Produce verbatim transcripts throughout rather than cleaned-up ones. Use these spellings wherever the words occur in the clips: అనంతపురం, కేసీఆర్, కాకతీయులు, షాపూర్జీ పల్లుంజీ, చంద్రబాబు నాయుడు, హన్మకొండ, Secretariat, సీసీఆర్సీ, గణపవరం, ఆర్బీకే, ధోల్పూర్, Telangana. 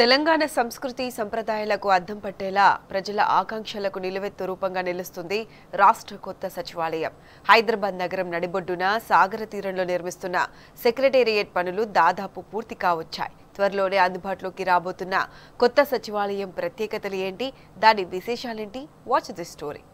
తెలంగాణ సంస్కృతి సంప్రదాయాలకు అద్దం పట్టేలా ప్రజల ఆకాంక్షలకు నిలవెత్తు రూపంగా నిలుస్తుంది రాష్ట్ర కొత్త సచివాలయం. హైదరాబాద్ నగరం నడిబొడ్డున సాగర తీరంలో నిర్మిస్తున్న సెక్రటేరియట్ పనులు దాదాపు పూర్తి కావచ్చాయి. త్వరలోనే అందుబాటులోకి రాబోతున్న కొత్త సచివాలయం ప్రత్యేకతలు ఏంటి, దాని విశేషాలేంటి, వాచ్ ది స్టోరీ.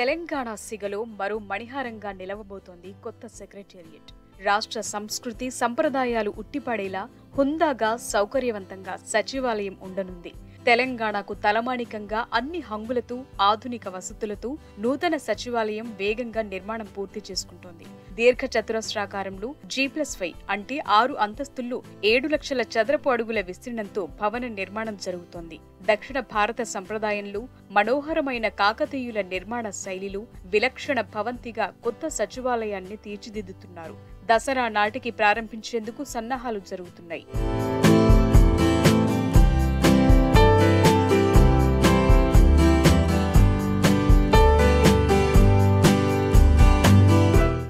తెలంగాణ సిగలో మరో మణిహారంగా నిలవబోతోంది కొత్త సెక్రటేరియట్. రాష్ట్ర సంస్కృతి సంప్రదాయాలు ఉట్టిపడేలా హుందాగా సౌకర్యవంతంగా సచివాలయం ఉండనుంది. తెలంగాణకు తలమానికంగా అన్ని హంగులతో ఆధునిక వసతులతో నూతన సచివాలయం వేగంగా నిర్మాణం పూర్తి చేసుకుంటోంది. దీర్ఘ చతురస్రాకారంలో జీ ప్లస్ ఫైవ్ అంటే ఆరు అంతస్తుల్లో ఏడు లక్షల చదరపు అడుగుల విస్తీర్ణంతో భవన నిర్మాణం జరుగుతోంది. దక్షిణ భారత సంప్రదాయంలో మనోహరమైన కాకతీయుల నిర్మాణ శైలిలో విలక్షణ భవంతిగా కొత్త సచివాలయాన్ని తీర్చిదిద్దుతున్నారు. దసరా నాటికి ప్రారంభించేందుకు సన్నాహాలు జరుగుతున్నాయి.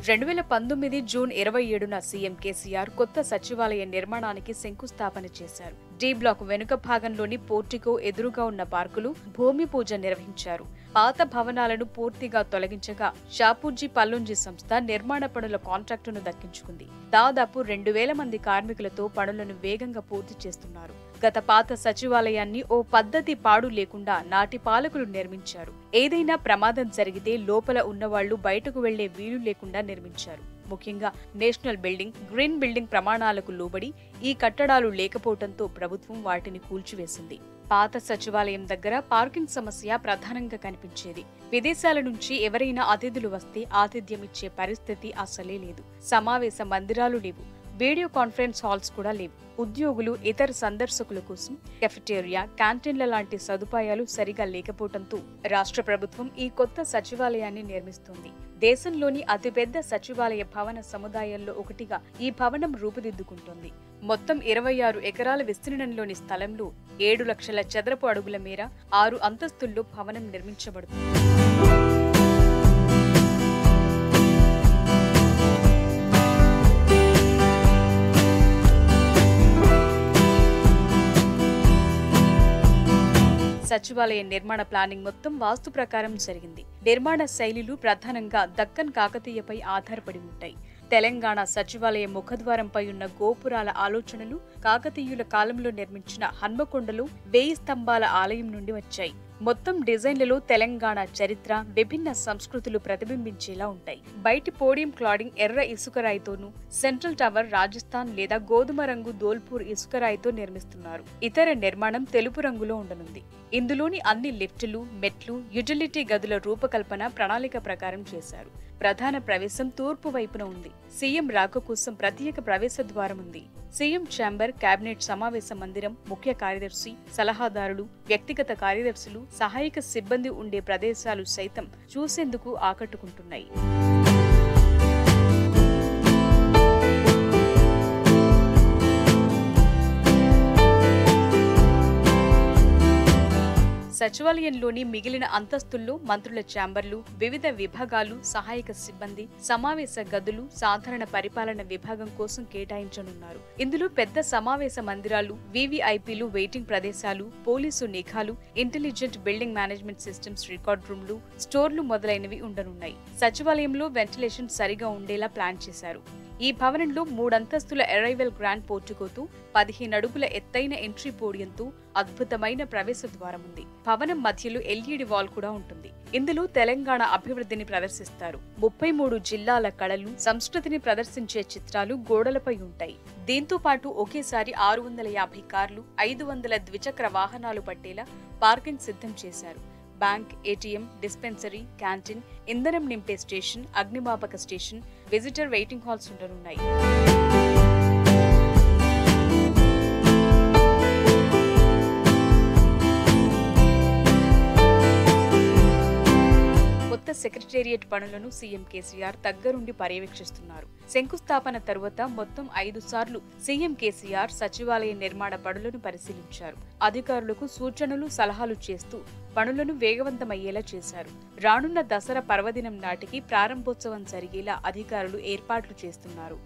రెండు వేల పంతొమ్మిది జూన్ ఇరవై ఏడున సీఎం కేసీఆర్ కొత్త సచివాలయ నిర్మాణానికి శంకుస్థాపన చేశారు. డి బ్లాక్ వెనుక భాగంలోని పోర్టికో ఎదురుగా ఉన్న పార్కులు భూమి పూజ నిర్వహించారు. పాత భవనాలను పూర్తిగా తొలగించగా షాపూర్జీ పల్లుంజీ సంస్థ నిర్మాణ పనుల కాంట్రాక్టును దక్కించుకుంది. దాదాపు రెండు వేల మంది కార్మికులతో పనులను వేగంగా పూర్తి చేస్తున్నారు. గత పాత సచివాలయాన్ని ఓ పద్ధతి పాడు లేకుండా నాటి పాలకులు నిర్మించారు. ఏదైనా ప్రమాదం జరిగితే లోపల ఉన్నవాళ్లు బయటకు వెళ్లే వీలు లేకుండా నిర్మించారు. ముఖ్యంగా నేషనల్ బిల్డింగ్, గ్రీన్ బిల్డింగ్ ప్రమాణాలకు లోబడి ఈ కట్టడాలు లేకపోవడంతో ప్రభుత్వం వాటిని కూల్చివేసింది. పాత సచివాలయం దగ్గర పార్కింగ్ సమస్య ప్రధానంగా కనిపించేది. విదేశాల నుంచి ఎవరైనా అతిథులు వస్తే ఆతిథ్యం ఇచ్చే పరిస్థితి అసలే లేదు. సమావేశ మందిరాలు లేవు, వీడియో కాన్ఫరెన్స్ హాల్స్ కూడా లేవు. ఉద్యోగులు ఇతర సందర్శకుల కోసం కెఫెటేరియా, క్యాంటీన్ల లాంటి సదుపాయాలు సరిగా లేకపోవడంతో రాష్ట్ర ప్రభుత్వం ఈ కొత్త సచివాలయాన్ని నిర్మిస్తుంది. దేశంలోని అతిపెద్ద సచివాలయ భవన సముదాయాల్లో ఒకటిగా ఈ భవనం రూపుదిద్దుకుంటుంది. మొత్తం ఇరవై ఆరు ఎకరాల విస్తీర్ణంలోని స్థలంలో ఏడు లక్షల చదరపు అడుగుల మేర ఆరు అంతస్తుల్లో భవనం నిర్మించబడుతుంది. సచివాలయ నిర్మాణ ప్లానింగ్ మొత్తం వాస్తు ప్రకారం జరిగింది. నిర్మాణ శైలిలు ప్రధానంగా దక్కన్ కాకతీయపై ఆధారపడి ఉంటాయి. తెలంగాణ సచివాలయ ముఖద్వారంపై ఉన్న గోపురాల ఆలోచనలు కాకతీయుల కాలంలో నిర్మించిన హన్మకొండలో వెయ్యి స్తంభాల ఆలయం నుండి వచ్చాయి. మొత్తం డిజైన్లలో తెలంగాణ చరిత్ర, విభిన్న సంస్కృతులు ప్రతిబింబించేలా ఉంటాయి. బయటి పోడియం క్లాడింగ్ ఎర్ర ఇసుకరాయితోనూ, సెంట్రల్ టవర్ రాజస్థాన్ లేదా గోధుమ రంగు ధోల్పూర్ ఇసుకరాయితో నిర్మిస్తున్నారు. ఇతర నిర్మాణం తెలుపు రంగులో ఉండనుంది. ఇందులోని అన్ని లిఫ్టులు, మెట్లు, యుటిలిటీ గదుల రూపకల్పన ప్రణాళిక ప్రకారం చేశారు. ప్రధాన ప్రవేశం తూర్పు వైపున ఉంది. సీఎం రాక కోసం ప్రత్యేక ప్రవేశ ద్వారం ఉంది. సీఎం ఛాంబర్, కేబినెట్ సమావేశ మందిరం, ముఖ్య కార్యదర్శి, సలహాదారులు, వ్యక్తిగత కార్యదర్శులు, సహాయక సిబ్బంది ఉండే ప్రదేశాలు సైతం చూసేందుకు ఆకట్టుకుంటున్నాయి. సచివాలయంలోని మిగిలిన అంతస్తుల్లో మంత్రుల ఛాంబర్లు, వివిధ విభాగాలు, సహాయక సిబ్బంది, సమావేశ గదులు సాధారణ పరిపాలన విభాగం కోసం కేటాయించనున్నారు. ఇందులో పెద్ద సమావేశ మందిరాలు, వీవీఐపీలు, వెయిటింగ్ ప్రదేశాలు, పోలీసు నిఘాలు, intelligent building management systems, record రూమ్లు, స్టోర్లు మొదలైనవి ఉండనున్నాయి. సచివాలయంలో వెంటిలేషన్ సరిగా ఉండేలా ప్లాన్ చేశారు. ఈ భవనంలో మూడంతస్తుల అరైవల్ గ్రాండ్ పోర్టికోతో, పదిహేను అడుగుల ఎత్తైన ఎంట్రీ పోడియంతో అద్భుతమైన ప్రవేశ ద్వారం ఉంది. భవనం మధ్యలో ఎల్ఈడి వాల్ కూడా ఉంటుంది. ఇందులో తెలంగాణ అభివృద్ధిని ప్రదర్శిస్తారు. ముప్పై మూడు జిల్లాల కళలు, సంస్కృతిని ప్రదర్శించే చిత్రాలు గోడలపై ఉంటాయి. దీంతో పాటు ఒకేసారి ఆరు వందల యాభై కార్లు, ఐదు వందల ద్విచక్ర వాహనాలు పట్టేలా పార్కింగ్ సిద్ధం చేశారు. బ్యాంక్, ఏటీఎం, డిస్పెన్సరీ, క్యాంటీన్, ఇంధనం నింపే స్టేషన్, అగ్నిమాపక స్టేషన్, విజిటర్ వెయిటింగ్ హాల్స్ ఉండనున్నాయి. సెక్రటేరియట్ పనులను సీఎం కేసీఆర్ దగ్గరుండి పర్యవేక్షిస్తున్నారు. శంకుస్థాపన తరువాత మొత్తం ఐదు సార్లు సీఎం కేసీఆర్ సచివాలయ నిర్మాణ పనులను పరిశీలించారు. అధికారులకు సూచనలు సలహాలు చేస్తూ పనులను వేగవంతమయ్యేలా చేశారు. రానున్న దసరా పర్వదినం నాటికి ప్రారంభోత్సవం జరిగేలా అధికారులు ఏర్పాట్లు చేస్తున్నారు.